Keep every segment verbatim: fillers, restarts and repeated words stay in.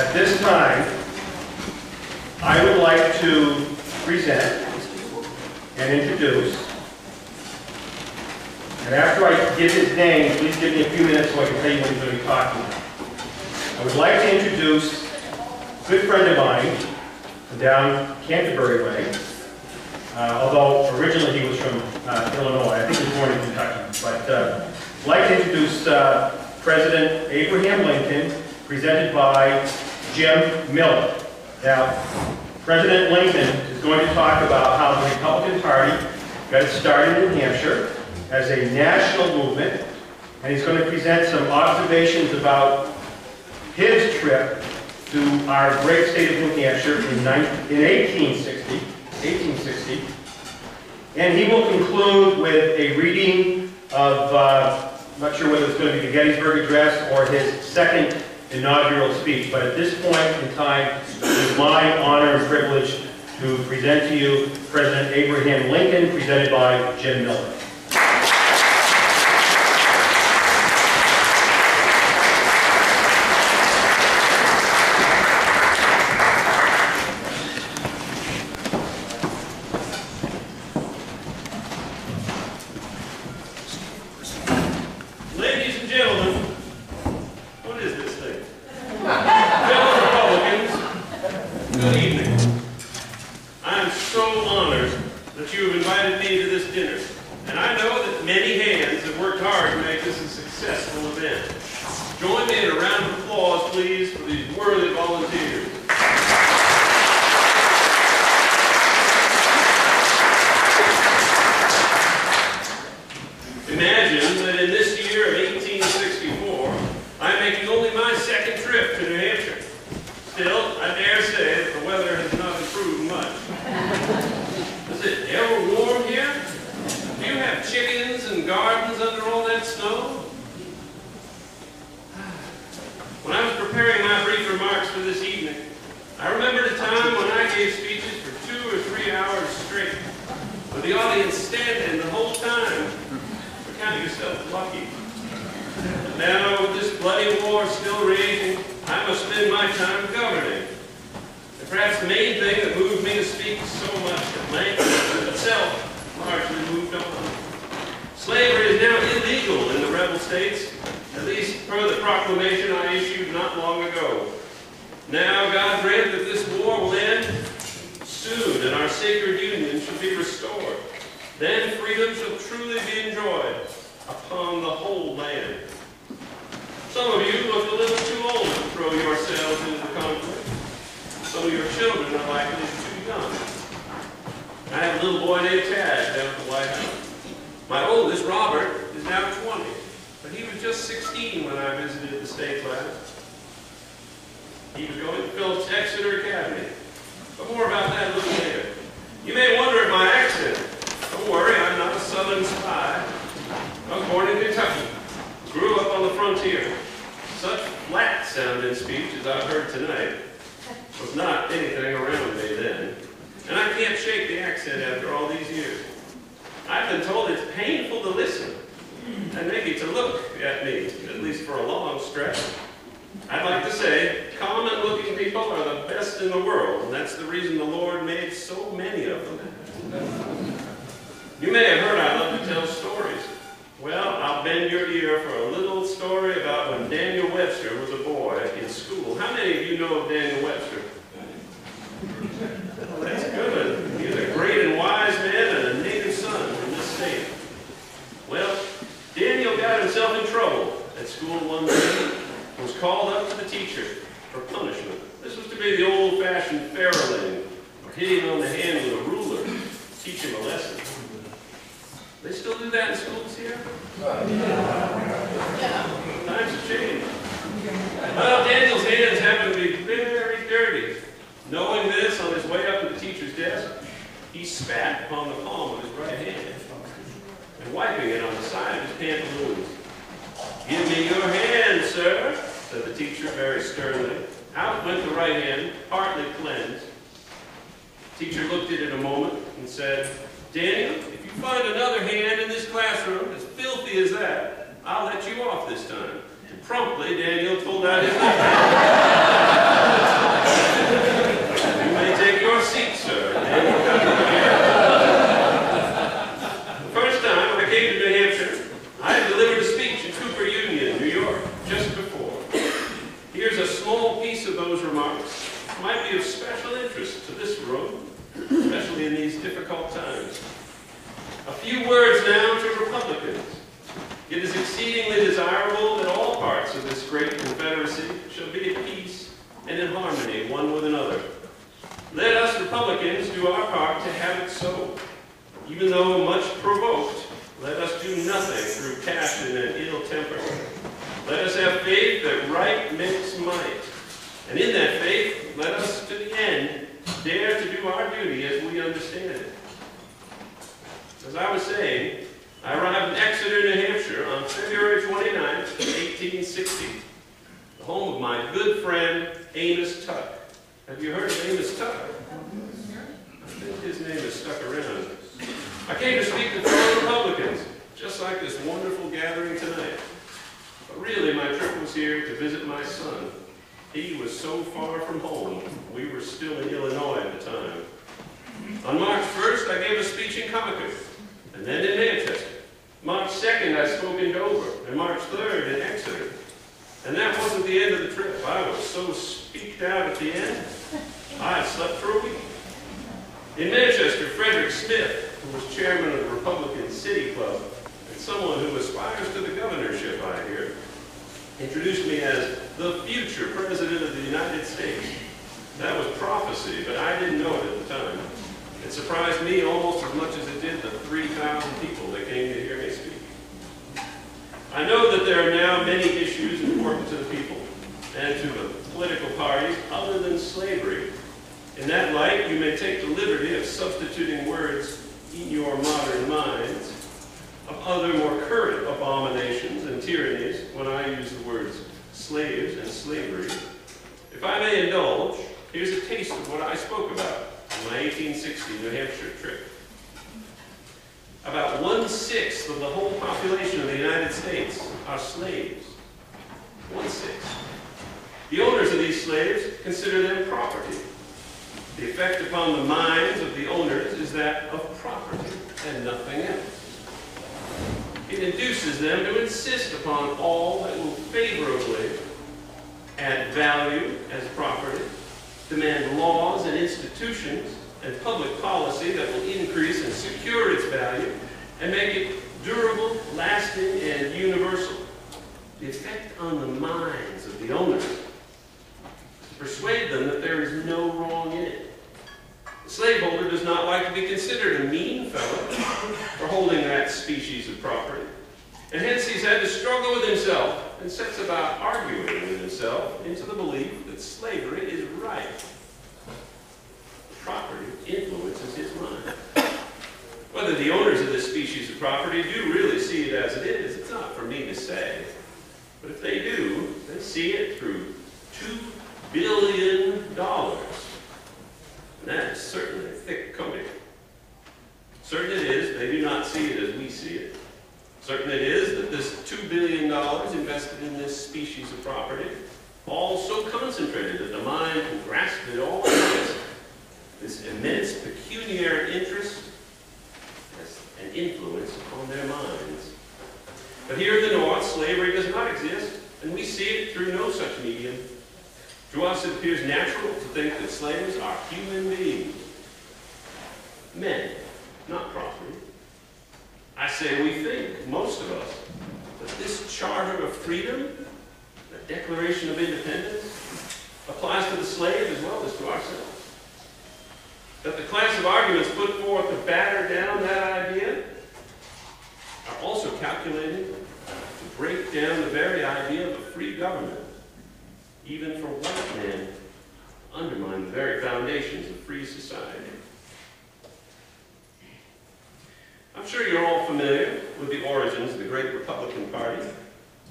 At this time, I would like to present and introduce, and after I give his name, please give me a few minutes so I can tell you what he's going to be talking about. I would like to introduce a good friend of mine from down Canterbury way, uh, although originally he was from uh, Illinois. I think he was born in Kentucky. But uh, I'd like to introduce uh, President Abraham Lincoln, presented by Jim Miller. Now, President Lincoln is going to talk about how the Republican Party got started in New Hampshire as a national movement, and he's going to present some observations about his trip to our great state of New Hampshire in eighteen sixty, and he will conclude with a reading of, uh, I'm not sure whether it's going to be the Gettysburg Address or his second inaugural speech, but at this point in time, it is my honor and privilege to present to you President Abraham Lincoln, presented by Jim Miller. Promptly, Daniel pulled out his knife. these difficult times. A few words now to Republicans. It is exceedingly desirable that all parts of this great confederacy shall be at peace and in harmony one with another. Let us Republicans do our part to have it so. Even though much provoked, let us do nothing through passion and ill temper. Let us have faith that right makes might. And in that faith, let us to the end dare to do our duty as we understand it. As I was saying, I arrived in Exeter, New Hampshire on February twenty-ninth, eighteen sixty, the home of my good friend Amos Tuck. Have you heard of Amos Tuck? I think his name is stuck around. I came to speak to fellow Republicans, just like this wonderful gathering tonight. But really, my trip was here to visit my son. He was so far from home, we were still in Illinois at the time. On March first, I gave a speech in Concord, and then in Manchester. March second, I spoke in Dover, and March third in Exeter. And that wasn't the end of the trip. I was so speaked out at the end, I slept for a week. In Manchester, Frederick Smith, who was chairman of the Republican City Club, and someone who aspires to the governorship, I hear, introduced me as the future President of the United States. That was prophecy, but I didn't know it at the time. It surprised me almost as much as it did the three thousand people that came to hear me speak. I know that there are now many issues important to the people and to the political parties other than slavery. In that light, you may take the liberty of substituting words in your modern minds of other more current abominations and tyrannies when I use the words slaves and slavery. If I may indulge, here's a taste of what I spoke about on my eighteen sixty New Hampshire trip. About one-sixth of the whole population of the United States are slaves. One-sixth. The owners of these slaves consider them property. The effect upon the minds of the owners is that of property and nothing else. It induces them to insist upon all that will favorably add value as property, demand laws and institutions and public policy that will increase and secure its value and make it durable, lasting, and universal. The effect on the minds of the owners is to persuade them that there is no wrong in it. The slaveholder does not like to be considered a mean fellow for holding that species of property, and hence he's had to struggle with himself and sets about arguing with himself into the belief that slavery is right. Property influences his mind. Whether the owners of this species of property do really see it as it is, it's not for me to say. But if they do, they see it through two billion dollars. And that is certainly thick coating. Certain it is, they do not see it as we see it. Certain it is that this two billion dollars invested in this species of property, all so concentrated that the mind can grasp it all, this immense pecuniary interest has an influence upon their minds. But here in the North, slavery does not exist, and we see it through no such medium. To us, it appears natural to think that slaves are human beings, men, not property. I say we think, most of us, that this charter of freedom, the Declaration of Independence, applies to the slave as well as to ourselves. That the class of arguments put forth to batter down that idea are also calculated to break down the very idea of a free government, even for white men, to undermine the very foundations of free society. I'm sure you're all familiar with the origins of the great Republican Party,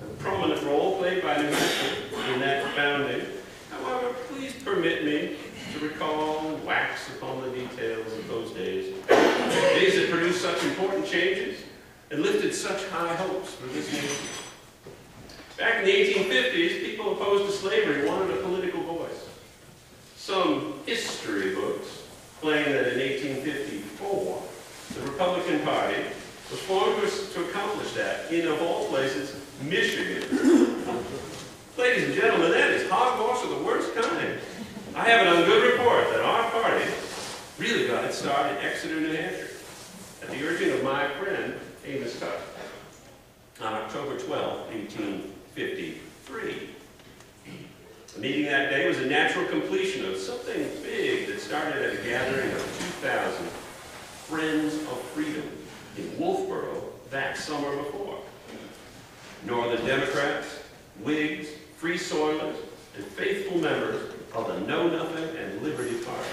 and the prominent role played by New Hampshire in that founding. However, please permit me to recall and wax upon the details of those days, days that produced such important changes and lifted such high hopes for this nation. Back in the eighteen fifties, people opposed to slavery wanted a political voice. Some history books claim that in eighteen fifty-four, the Republican Party was formed to accomplish that in, of all places, Michigan. Ladies and gentlemen, that is hogwash of the worst kind. I have it on good report that our party really got its start in Exeter, New Hampshire, at the urging of my friend Amos Tuck, on October twelfth, eighteen fifty-three. The meeting that day was a natural completion of something big that started at a gathering of two thousand Friends of Freedom in Wolfboro that summer before. Northern Democrats, Whigs, Free Soilers, and faithful members of the Know Nothing and Liberty Party.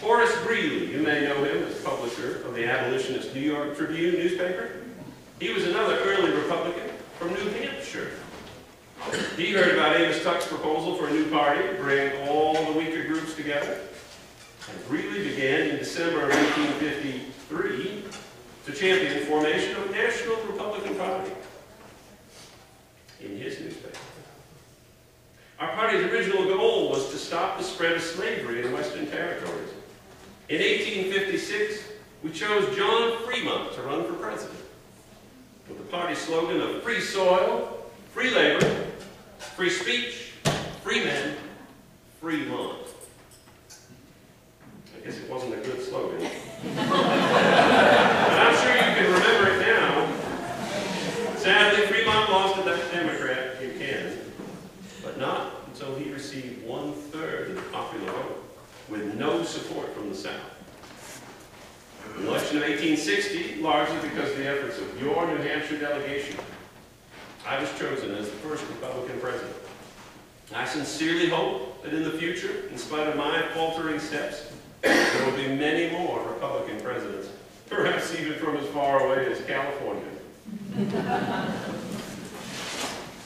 Horace Greeley, you may know him as publisher of the abolitionist New York Tribune newspaper. He was another early Republican from New Hampshire. He heard about Amos Tuck's proposal for a new party to bring all the weaker groups together. And Greeley began in December of eighteen fifty-three to champion the formation of a national Republican Party in his newspaper. Our party's original goal was to stop the spread of slavery in Western territories. In eighteen fifty-six, we chose John Fremont to run for president with the party slogan of free soil, free labor, free speech, free men, free lawn. I guess it wasn't a good slogan. But I'm sure you can remember it now. Sadly, Fremont lost to that Democrat in Canada, but not until he received one-third of the popular vote, with no support from the South. The election of eighteen sixty, largely because of the efforts of your New Hampshire delegation, I was chosen as the first Republican president. I sincerely hope that in the future, in spite of my faltering steps, there will be many more Republican presidents, perhaps even from as far away as California.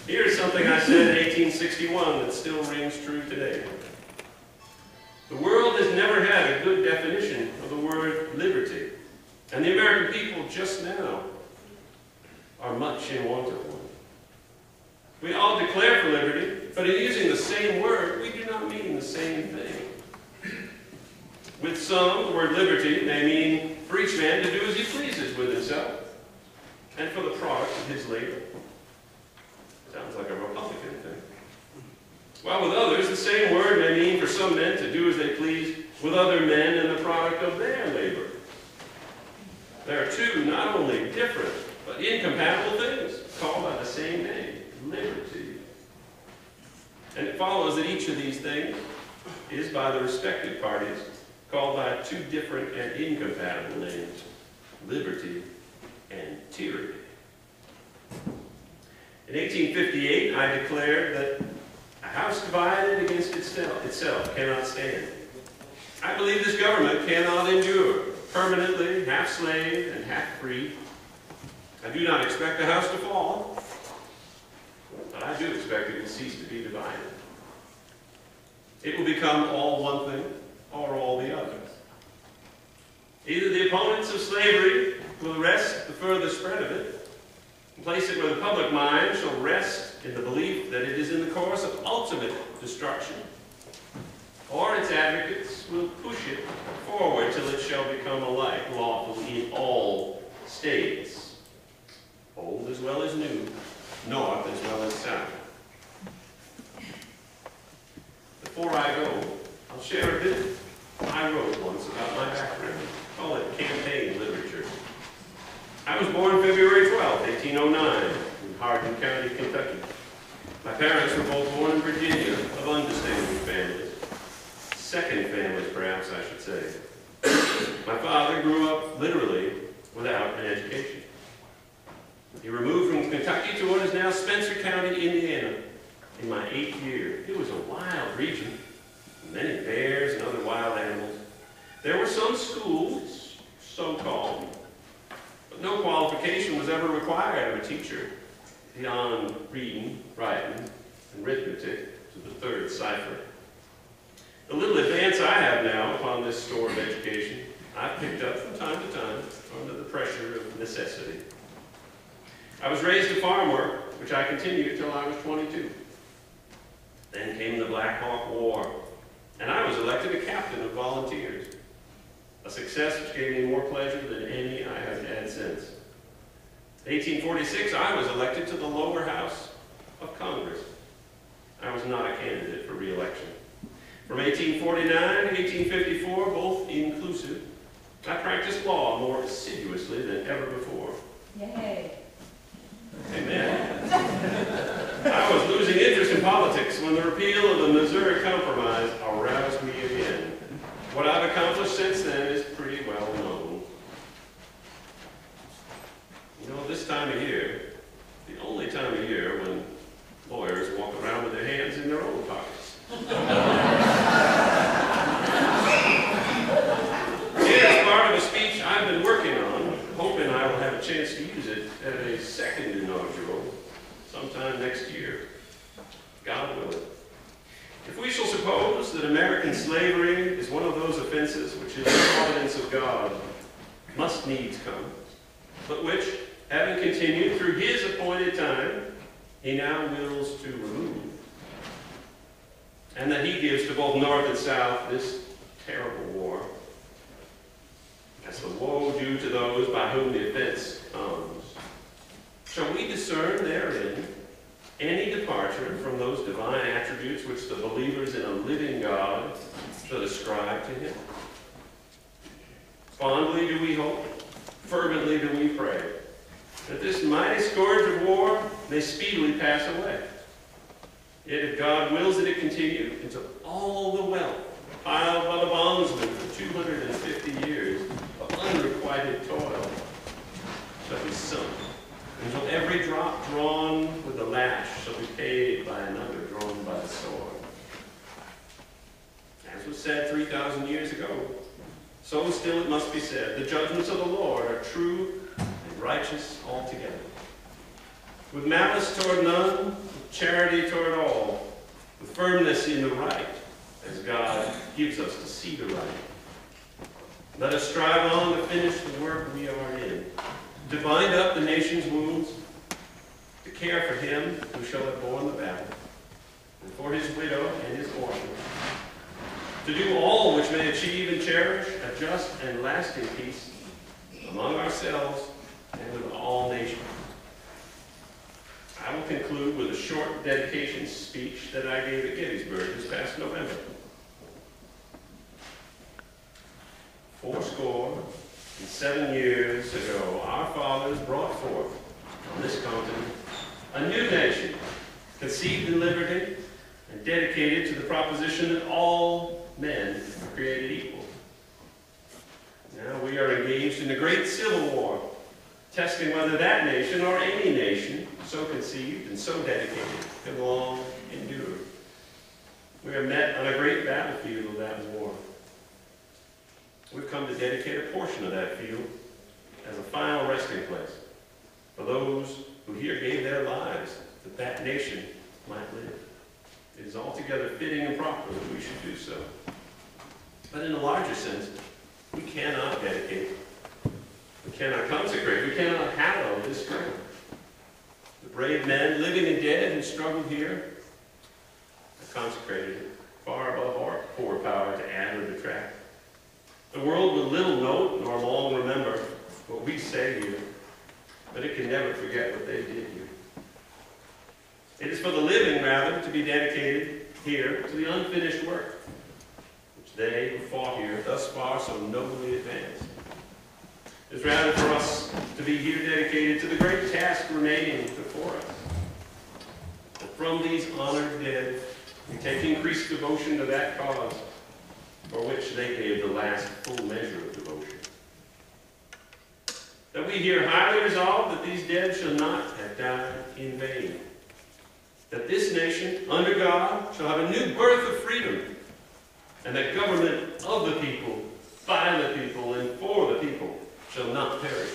Here's something I said in eighteen sixty-one that still rings true today. The world has never had a good definition of the word liberty, and the American people just now are much in want of one. We all declare for liberty, but in using the same word, we do not mean the same thing. With some, the word liberty may mean for each man to do as he pleases with himself and for the product of his labor. Sounds like a Republican thing. While with others, the same word may mean for some men to do as they please with other men and the product of their labor. There are two not only different, but incompatible things called by the same name, liberty. And it follows that each of these things is by the respective parties called by two different and incompatible names, liberty and tyranny. In eighteen fifty-eight, I declared that a house divided against itself, itself cannot stand. I believe this government cannot endure, permanently half slave and half free. I do not expect the house to fall, but I do expect it will cease to be divided. It will become all one thing, or all the others. Either the opponents of slavery will arrest the further spread of it and place it where the public mind shall rest in the belief that it is in the course of ultimate destruction, or its advocates will push it forward till it shall become alike lawful in all states, old as well as new, north as well as south. Before I go, I'll share a bit I wrote once about my background. Call it campaign literature. I was born February twelfth, eighteen oh nine, in Hardin County, Kentucky. My parents were both born in Virginia, of undistinguished families. Second families, perhaps I should say. My father grew up literally without an education. He removed from Kentucky to what is now Spencer County, Indiana, in my eighth year. It was a wild region. Many bears and other wild animals. There were some schools, so-called, but no qualification was ever required of a teacher beyond reading, writing, and arithmetic to the third cipher. The little advance I have now upon this store of education, I've picked up from time to time under the pressure of necessity. I was raised to farm work, which I continued till I was twenty-two. Then came the Black Hawk War, and I was elected a captain of volunteers, a success which gave me more pleasure than any I have had since. In eighteen forty-six, I was elected to the lower house of Congress. I was not a candidate for re-election. From eighteen forty-nine to eighteen fifty-four, both inclusive, I practiced law more assiduously than ever before. Yay. Amen. I was losing interest in politics when the repeal of the Missouri Compromise aroused me again. What I've accomplished since then is pretty well known. You know, this time of year, the only time of year when lawyers walk around with their hands in their own pockets. Chance to use it at a second inaugural sometime next year, God willing. If we shall suppose that American slavery is one of those offenses which in the providence of God must needs come, but which, having continued through his appointed time, he now wills to remove, and that he gives to both North and South this terrible war, as the woe due to those by whom the offense comes, shall we discern therein any departure from those divine attributes which the believers in a living God should ascribe to him? Fondly do we hope, fervently do we pray, that this mighty scourge of war may speedily pass away. Yet if God wills that it continue until all the wealth piled by the bondsmen for two hundred fifty years, unrequited toil shall be sunk, until every drop drawn with the lash shall be paid by another drawn by the sword. As was said three thousand years ago, so still it must be said, the judgments of the Lord are true and righteous altogether. With malice toward none, with charity toward all, with firmness in the right, as God gives us to see the right. Let us strive on to finish the work we are in, to bind up the nation's wounds, to care for him who shall have borne the battle, and for his widow and his orphan, to do all which may achieve and cherish a just and lasting peace among ourselves and with all nations. I will conclude with a short dedication speech that I gave at Gettysburg this past November. Fourscore and seven years ago, our fathers brought forth on this continent a new nation, conceived in liberty and dedicated to the proposition that all men are created equal. Now we are engaged in a great civil war, testing whether that nation or any nation so conceived and so dedicated can long endure. We are met on a great battlefield of that war. We've come to dedicate a portion of that field as a final resting place for those who here gave their lives that that nation might live. It is altogether fitting and proper that we should do so. But in a larger sense, we cannot dedicate, we cannot consecrate, we cannot hallow this ground. The brave men, living and dead, who struggled here, are consecrated far above our poor power to add or detract. The world will little note nor long remember what we say here, but it can never forget what they did here. It is for the living, rather, to be dedicated here to the unfinished work, which they who fought here thus far so nobly advanced. It is rather for us to be here dedicated to the great task remaining before us. But from these honored dead, we take increased devotion to that cause, for which they gave the last full measure of devotion. That we here highly resolve that these dead shall not have died in vain. That this nation, under God, shall have a new birth of freedom, and that government of the people, by the people, and for the people shall not perish.